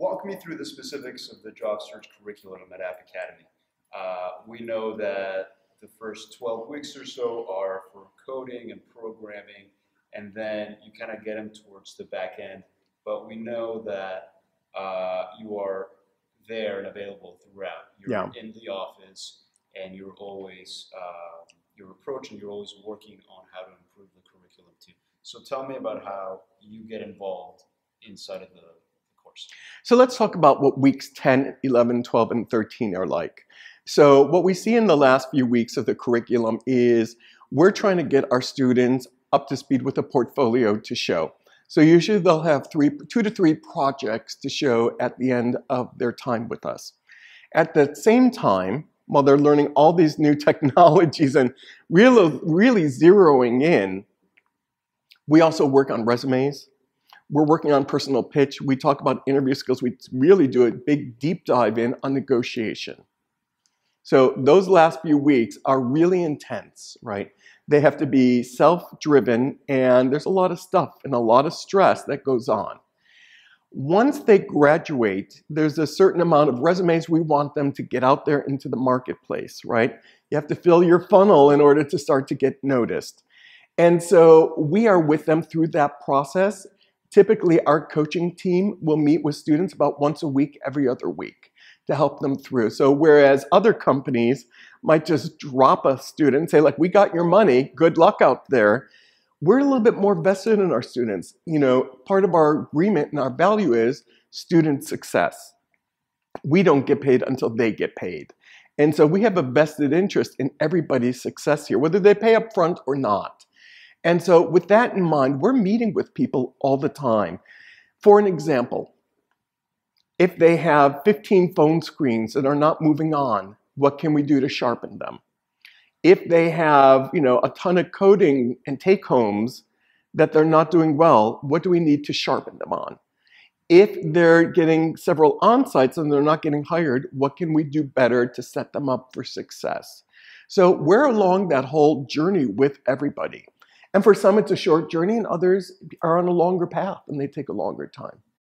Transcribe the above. walk me through the specifics of the job search curriculum at App Academy. We know that the first 12 weeks or so are for coding and programming, and then you kind of get them towards the back end. But we know that you are there and available throughout. You're in the office, and you're always your approach, and you're always working on how to improve the curriculum too. So tell me about how you get involved inside of the course. So let's talk about what weeks 10, 11, 12, and 13 are like. So what we see in the last few weeks of the curriculum is we're trying to get our students up to speed with a portfolio to show. So usually they'll have two to three projects to show at the end of their time with us. At the same time, while they're learning all these new technologies and really zeroing in, we also work on resumes. We're working on personal pitch. We talk about interview skills. We really do a big deep dive in on negotiation. So those last few weeks are really intense, right? They have to be self-driven, and there's a lot of stuff and a lot of stress that goes on. Once they graduate, there's a certain amount of resumes we want them to get out there into the marketplace, right? You have to fill your funnel in order to start to get noticed. And so we are with them through that process. Typically, our coaching team will meet with students about once a week, every other week, to help them through. So whereas other companies might just drop a student and say, like, we got your money, good luck out there, we're a little bit more vested in our students. You know, part of our agreement and our value is student success. We don't get paid until they get paid. And so we have a vested interest in everybody's success here, whether they pay up front or not. And so with that in mind, we're meeting with people all the time. For an example, if they have 15 phone screens that are not moving on, what can we do to sharpen them? If they have, you know, a ton of coding and take-homes that they're not doing well, what do we need to sharpen them on? If they're getting several on-sites and they're not getting hired, what can we do better to set them up for success? So we're along that whole journey with everybody. And for some, it's a short journey, and others are on a longer path, and they take a longer time.